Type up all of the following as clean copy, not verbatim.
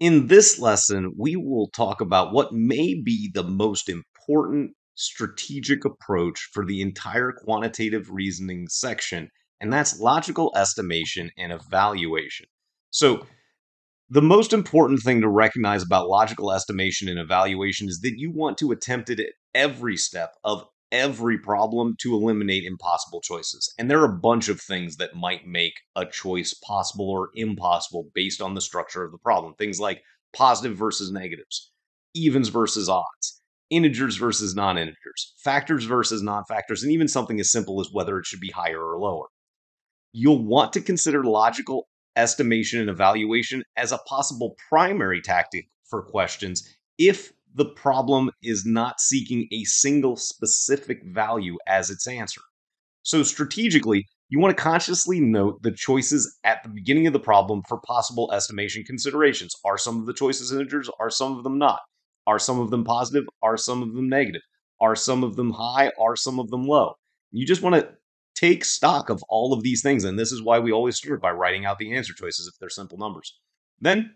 In this lesson, we will talk about what may be the most important strategic approach for the entire quantitative reasoning section, and that's logical estimation and evaluation. So the most important thing to recognize about logical estimation and evaluation is that you want to attempt it at every step of every problem to eliminate impossible choices. And there are a bunch of things that might make a choice possible or impossible based on the structure of the problem. Things like positive versus negatives, evens versus odds, integers versus non-integers, factors versus non-factors, and even something as simple as whether it should be higher or lower. You'll want to consider logical estimation and evaluation as a possible primary tactic for questions if the problem is not seeking a single specific value as its answer. So strategically, you want to consciously note the choices at the beginning of the problem for possible estimation considerations. Are some of the choices integers? Are some of them not? Are some of them positive? Are some of them negative? Are some of them high? Are some of them low? You just want to take stock of all of these things, and this is why we always start by writing out the answer choices if they're simple numbers. Then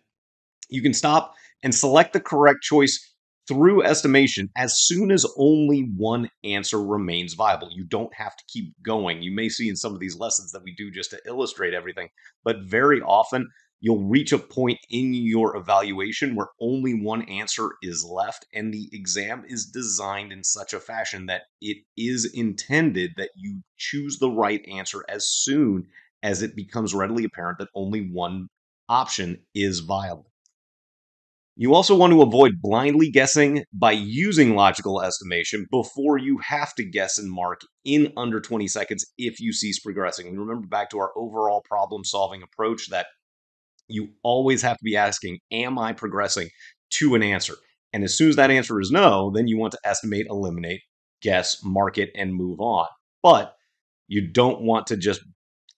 you can stop and select the correct choice through estimation as soon as only one answer remains viable. You don't have to keep going. You may see in some of these lessons that we do just to illustrate everything, but very often you'll reach a point in your evaluation where only one answer is left, and the exam is designed in such a fashion that it is intended that you choose the right answer as soon as it becomes readily apparent that only one option is viable. You also want to avoid blindly guessing by using logical estimation before you have to guess and mark in under 20 seconds if you cease progressing. And remember back to our overall problem-solving approach that you always have to be asking, am I progressing to an answer? And as soon as that answer is no, then you want to estimate, eliminate, guess, mark it, and move on. But you don't want to just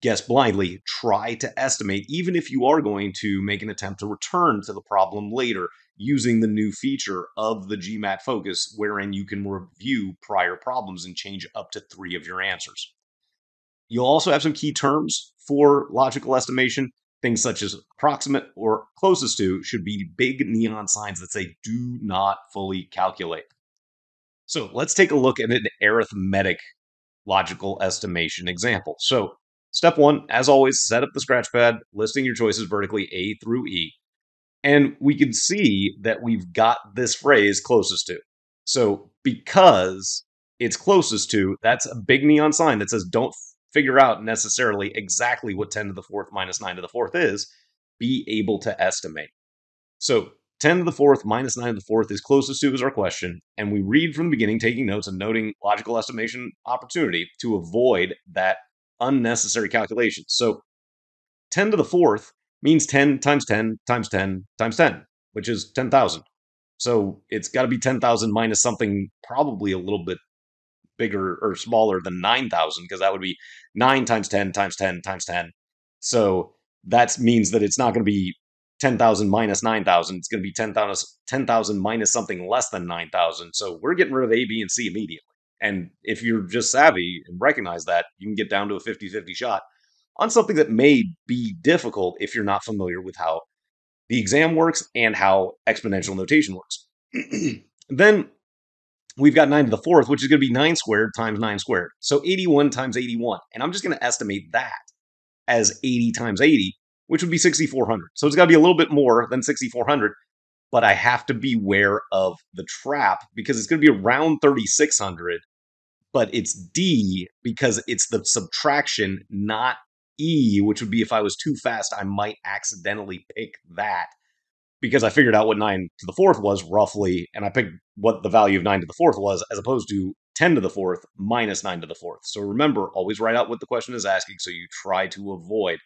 guess blindly. Try to estimate, even if you are going to make an attempt to return to the problem later using the new feature of the GMAT Focus, wherein you can review prior problems and change up to 3 of your answers. You'll also have some key terms for logical estimation. Things such as approximate or closest to should be big neon signs that say do not fully calculate. So let's take a look at an arithmetic logical estimation example. So step one, as always, set up the scratch pad, listing your choices vertically A through E. And we can see that we've got this phrase closest to. So because it's closest to, that's a big neon sign that says don't figure out necessarily exactly what 10 to the 4th minus 9 to the 4th is, be able to estimate. So 10 to the 4th minus 9 to the 4th is closest to is our question, and we read from the beginning, taking notes and noting logical estimation opportunity to avoid that unnecessary calculation. So 10 to the 4th means 10 times 10 times 10 times 10, which is 10,000. So it's got to be 10,000 minus something probably a little bit bigger or smaller than 9,000, because that would be 9 times 10 times 10 times 10. So that means that it's not going to be 10,000 minus 9,000. It's going to be 10,000 minus something less than 9,000. So we're getting rid of A, B, and C immediately. And if you're just savvy and recognize that, you can get down to a 50-50 shot on something that may be difficult if you're not familiar with how the exam works and how exponential notation works. Then we've got 9 to the 4th, which is going to be 9 squared times 9 squared. So 81 times 81. And I'm just going to estimate that as 80 times 80, which would be 6,400. So it's got to be a little bit more than 6,400. But I have to beware of the trap because it's going to be around 3,600. But it's D because it's the subtraction, not E, which would be if I was too fast, I might accidentally pick that. Because I figured out what 9 to the 4th was roughly, and I picked what the value of 9 to the 4th was, as opposed to 10 to the 4th minus 9 to the 4th. So remember, always write out what the question is asking so you try to avoid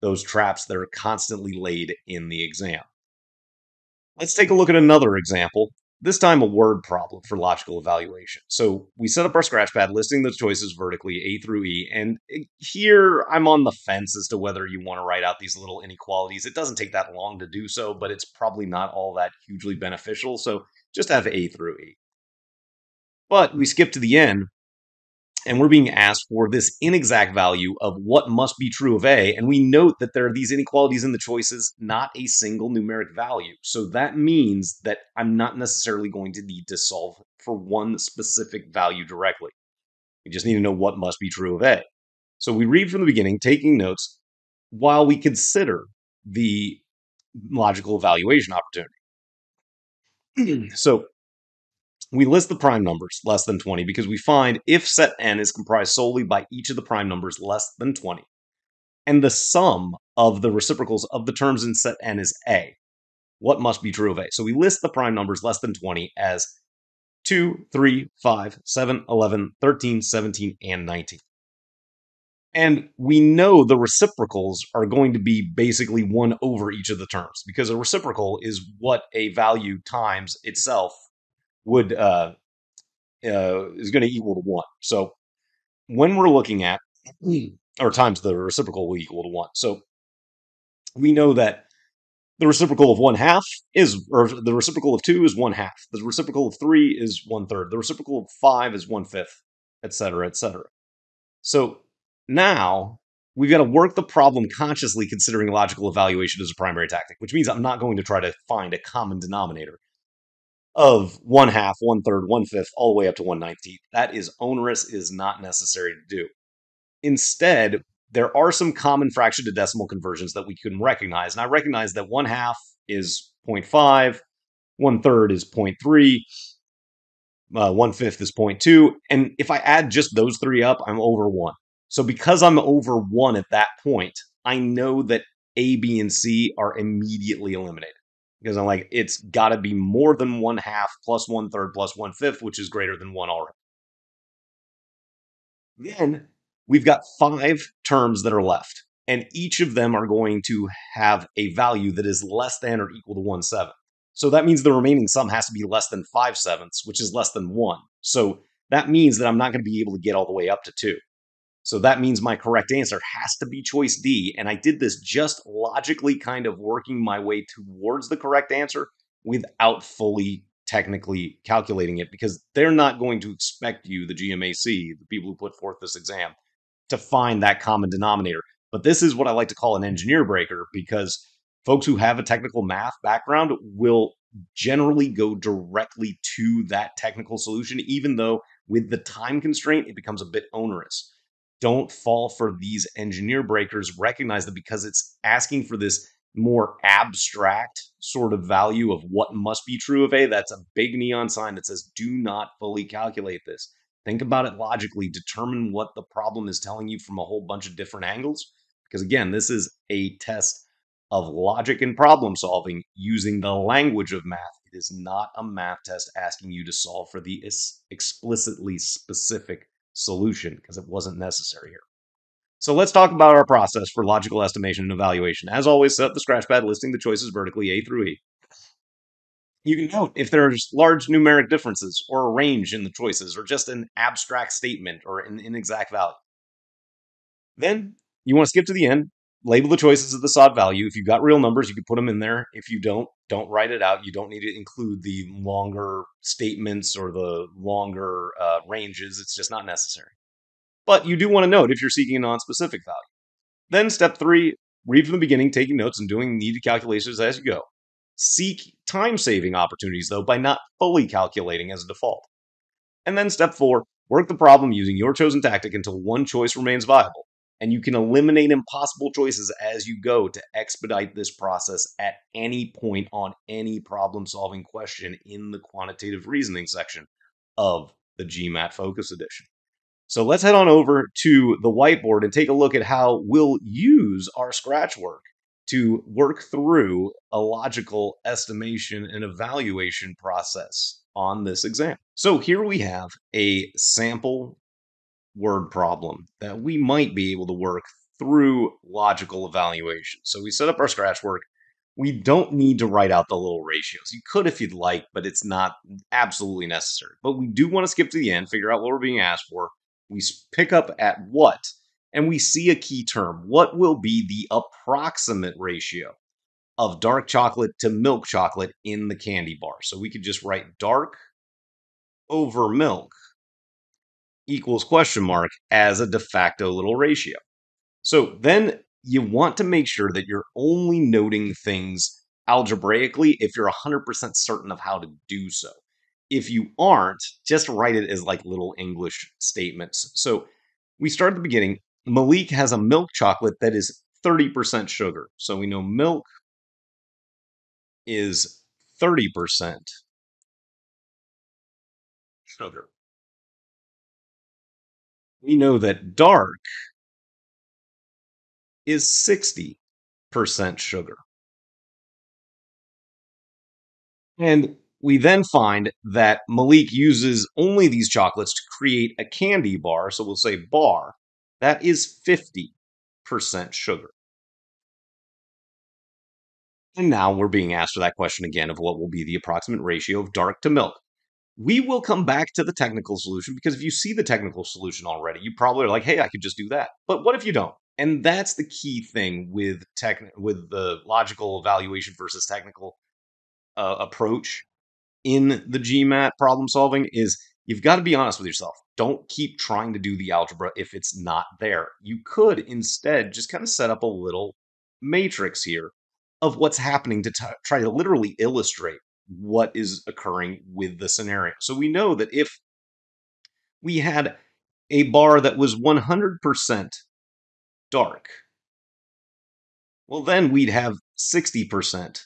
those traps that are constantly laid in the exam. Let's take a look at another example, this time a word problem for logical evaluation. So we set up our scratch pad, listing the choices vertically, A through E, and here I'm on the fence as to whether you want to write out these little inequalities. It doesn't take that long to do so, but it's probably not all that hugely beneficial, so just have A through E. But we skip to the end, and we're being asked for this inexact value of what must be true of A, and we note that there are these inequalities in the choices, not a single numeric value. So that means that I'm not necessarily going to need to solve for one specific value directly. We just need to know what must be true of A. So we read from the beginning, taking notes, while we consider the logical evaluation opportunity. So we list the prime numbers less than 20 because we find if set N is comprised solely by each of the prime numbers less than 20, and the sum of the reciprocals of the terms in set N is A, what must be true of A? So we list the prime numbers less than 20 as 2, 3, 5, 7, 11, 13, 17, and 19. And we know the reciprocals are going to be basically 1 over each of the terms, because a reciprocal is what a value times itself would is going to equal to 1. So when we're looking at, or times the reciprocal will equal to 1. So we know that the reciprocal of 1/2 is, or the reciprocal of 2 is 1/2. The reciprocal of 3 is 1/3. The reciprocal of 5 is 1/5, etc., etc. So now we've got to work the problem consciously considering logical evaluation as a primary tactic, which means I'm not going to try to find a common denominator of 1/2, 1/3, 1/5, all the way up to 1/19. That is onerous, is not necessary to do. Instead, there are some common fraction to decimal conversions that we can recognize. And I recognize that 1/2 is 0.5, 1/3 is 0.3, 1/5 is 0.2. And if I add just those three up, I'm over 1. So because I'm over 1 at that point, I know that A, B, and C are immediately eliminated. Because I'm like, it's got to be more than 1/2 plus 1/3 plus 1/5, which is greater than 1 already. Then we've got 5 terms that are left, and each of them are going to have a value that is less than or equal to 1/7. So that means the remaining sum has to be less than 5/7, which is less than 1. So that means that I'm not going to be able to get all the way up to 2. So that means my correct answer has to be choice D, and I did this just logically kind of working my way towards the correct answer without fully technically calculating it, because they're not going to expect you, the GMAC, the people who put forth this exam, to find that common denominator. But this is what I like to call an engineer breaker, because folks who have a technical math background will generally go directly to that technical solution, even though with the time constraint, it becomes a bit onerous. Don't fall for these engineer breakers. Recognize that because it's asking for this more abstract sort of value of what must be true of A, that's a big neon sign that says, do not fully calculate this. Think about it logically. Determine what the problem is telling you from a whole bunch of different angles. Because again, this is a test of logic and problem solving using the language of math. It is not a math test asking you to solve for the explicitly specific solution, because it wasn't necessary here. So let's talk about our process for logical estimation and evaluation. As always, set up the scratch pad listing the choices vertically A through E. You can note if there's large numeric differences or a range in the choices or just an abstract statement or an inexact value. Then you want to skip to the end, label the choices of the sought value. If you've got real numbers, you can put them in there. If you don't write it out. You don't need to include the longer statements or the longer ranges. It's just not necessary. But you do want to note if you're seeking a non-specific value. Then step 3, read from the beginning, taking notes and doing needed calculations as you go. Seek time-saving opportunities, though, by not fully calculating as a default. And then step 4, work the problem using your chosen tactic until one choice remains viable. And you can eliminate impossible choices as you go to expedite this process at any point on any problem-solving question in the quantitative reasoning section of the GMAT Focus Edition. So let's head on over to the whiteboard and take a look at how we'll use our scratch work to work through a logical estimation and evaluation process on this exam. So here we have a sample word problem that we might be able to work through logical evaluation. So we set up our scratch work. We don't need to write out the little ratios. You could if you'd like, but it's not absolutely necessary. But we do want to skip to the end, figure out what we're being asked for. We pick up at what, and we see a key term. What will be the approximate ratio of dark chocolate to milk chocolate in the candy bar? So we could just write dark over milk equals question mark as a de facto little ratio. So then you want to make sure that you're only noting things algebraically if you're 100% certain of how to do so. If you aren't, just write it as like little English statements. So we start at the beginning. Malik has a milk chocolate that is 30% sugar. So we know milk is 30% sugar. We know that dark is 60% sugar. And we then find that Malik uses only these chocolates to create a candy bar. So we'll say bar. That is 50% sugar. And now we're being asked for that question again of what will be the approximate ratio of dark to milk. We will come back to the technical solution, because if you see the technical solution already, you probably are like, hey, I could just do that. But what if you don't? And that's the key thing with the logical evaluation versus technical approach in the GMAT problem solving is you've got to be honest with yourself. Don't keep trying to do the algebra if it's not there. You could instead just kind of set up a little matrix here of what's happening to try to literally illustrate what is occurring with the scenario. So we know that if we had a bar that was 100% dark, well, then we'd have 60%.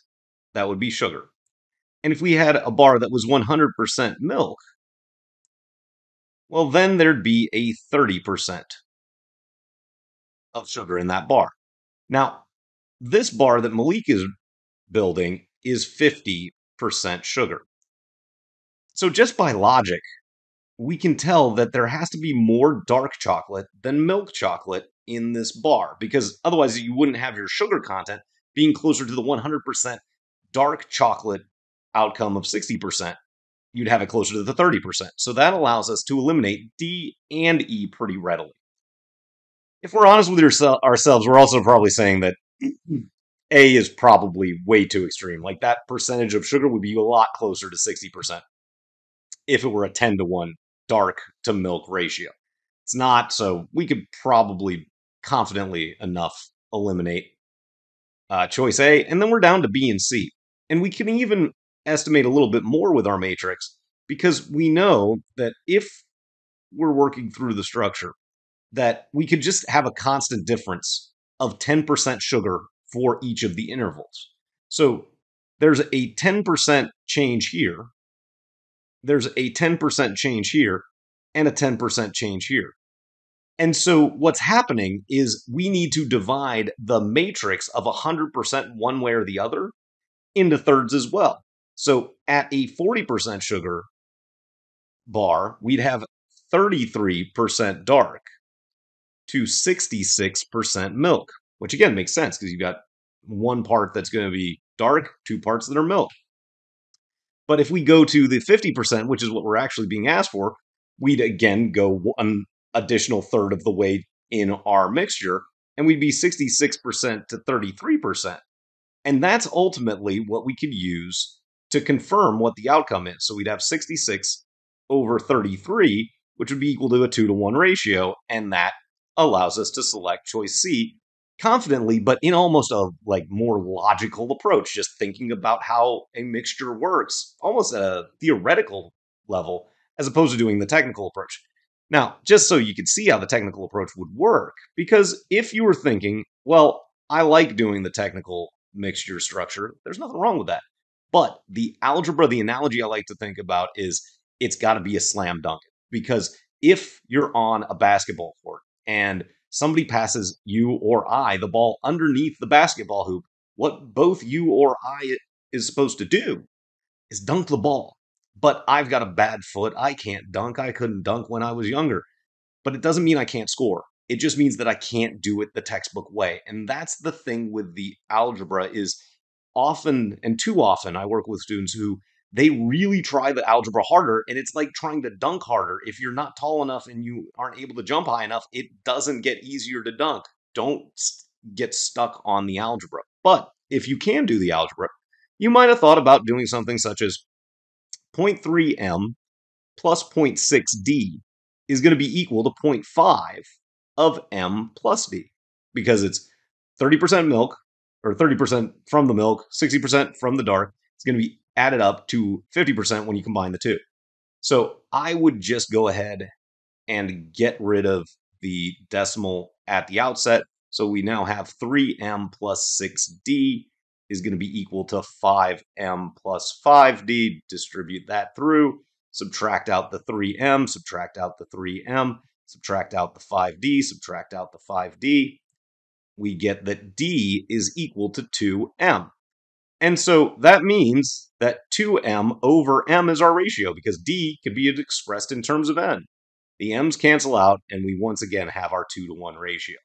That would be sugar. And if we had a bar that was 100% milk, well, then there'd be a 30% of sugar in that bar. Now, this bar that Malik is building is 50% sugar. So just by logic, we can tell that there has to be more dark chocolate than milk chocolate in this bar, because otherwise you wouldn't have your sugar content being closer to the 100% dark chocolate outcome of 60%. You'd have it closer to the 30%. So that allows us to eliminate D and E pretty readily. If we're honest with ourselves, we're also probably saying that A is probably way too extreme. Like that percentage of sugar would be a lot closer to 60% if it were a 10-to-1 dark to milk ratio. It's not, so we could probably confidently enough eliminate choice A, and then we're down to B and C. And we can even estimate a little bit more with our matrix, because we know that if we're working through the structure, that we could just have a constant difference of 10% sugar for each of the intervals. So there's a 10% change here, there's a 10% change here, and a 10% change here. And so what's happening is we need to divide the matrix of 100% one way or the other into thirds as well. So at a 40% sugar bar, we'd have 33% dark to 66% milk, which again makes sense because you've got one part that's going to be dark, two parts that are milk. But if we go to the 50%, which is what we're actually being asked for, we'd again go one additional third of the way in our mixture, and we'd be 66% to 33%. And that's ultimately what we could use to confirm what the outcome is. So we'd have 66 over 33, which would be equal to a 2-to-1 ratio, and that allows us to select choice C confidently, but in almost a like more logical approach, just thinking about how a mixture works, almost at a theoretical level, as opposed to doing the technical approach. Now, just so you can see how the technical approach would work, because if you were thinking, well, I like doing the technical mixture structure, there's nothing wrong with that. But the algebra, the analogy I like to think about is it's got to be a slam dunk. Because if you're on a basketball court and somebody passes you or I the ball underneath the basketball hoop, what both you or I is supposed to do is dunk the ball. But I've got a bad foot. I can't dunk. I couldn't dunk when I was younger. But it doesn't mean I can't score. It just means that I can't do it the textbook way. And that's the thing with the algebra is often, and too often, I work with students who they really try the algebra harder, and it's like trying to dunk harder. If you're not tall enough and you aren't able to jump high enough, it doesn't get easier to dunk. Don't get stuck on the algebra. But if you can do the algebra, you might have thought about doing something such as 0.3m plus 0.6d is going to be equal to 0.5 of M plus B, because it's 30% milk, or 30% from the milk, 60% from the dark. It's going to be added up to 50% when you combine the two. So I would just go ahead and get rid of the decimal at the outset. So we now have 3M plus 6D is going to be equal to 5M plus 5D. Distribute that through, subtract out the 3M, subtract out the 3M, subtract out the 5D, subtract out the 5D. We get that D is equal to 2M. And so that means that 2M over M is our ratio, because D can be expressed in terms of N. The M's cancel out, and we once again have our 2-to-1 ratio.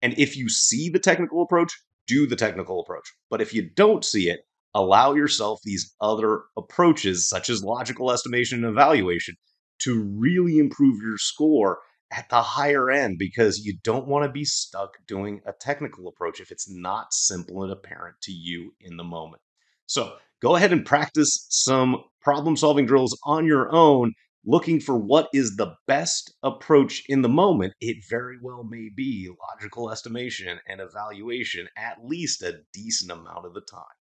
And if you see the technical approach, do the technical approach. But if you don't see it, allow yourself these other approaches, such as logical estimation and evaluation, to really improve your score at the higher end, because you don't want to be stuck doing a technical approach if it's not simple and apparent to you in the moment. So go ahead and practice some problem-solving drills on your own, looking for what is the best approach in the moment. It very well may be logical estimation and evaluation at least a decent amount of the time.